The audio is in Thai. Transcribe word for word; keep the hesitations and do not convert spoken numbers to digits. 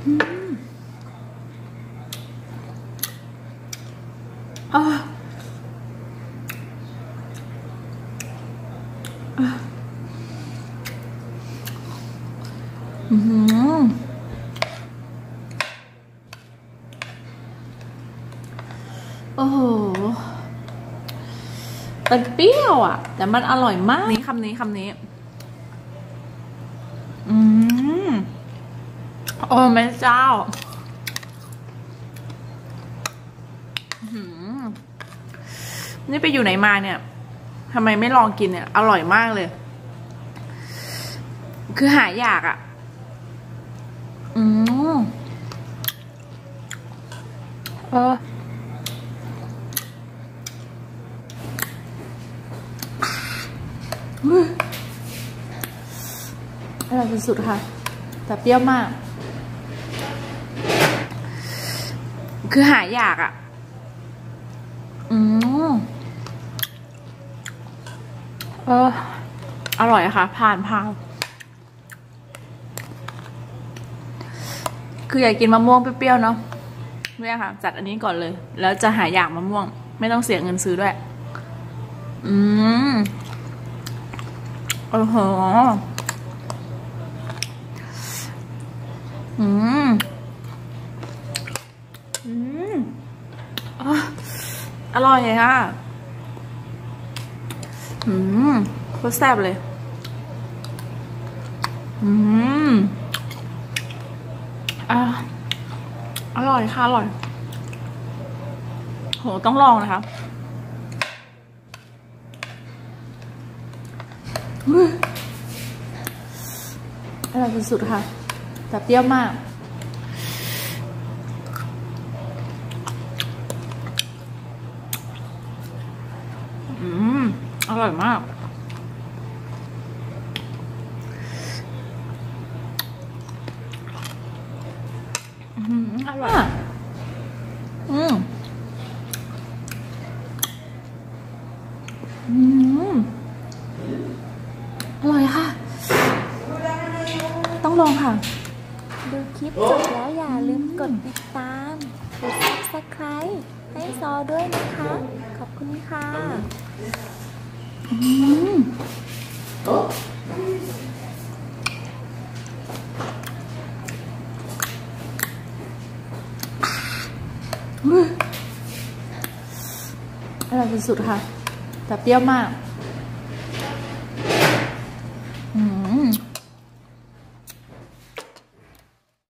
Ah. Ah. Mm-hmm.โอ้โหมันเปรี้ยวอ่ะแต่มันอร่อยมากนี่คำนี้คำนี้อืมโอ้แม่เจ้านี่ไปอยู่ไหนมาเนี่ยทำไมไม่ลองกินเนี่ยอร่อยมากเลยคือหายากอ่ะอืมเอออร่อยสุดๆค่ะแต่เปรี้ยวมากคือหายากอ่ะอืมเอออร่อยค่ะผ่านผ่านคืออยากกินมะม่วงเปรี้ยวๆเนาะเนี่ยค่ะจัดอันนี้ก่อนเลยแล้วจะหาอยากมะม่วงไม่ต้องเสียเงินซื้อด้วยอืมโอ้โหอืมอืมอร่อยเลยค่ะอืมโคตรแซ่บเลยอืมอ่ะอร่อยค่ะอร่อยโหต้องลองนะคะอร่อยสุดๆค่ะแต่เปรี้ยวมากอืมอร่อยมากอืมอร่อยอืมอืมอร่อยค่ะต้องลองค่ะดูคลิปจบแล้วอย่าลืมกดติดตามกด ซับสไครบ์ ให้ซอด้วยนะคะขอบคุณค่ะอืมอร่อยสุดๆค่ะแต่เปรี้ยวมาก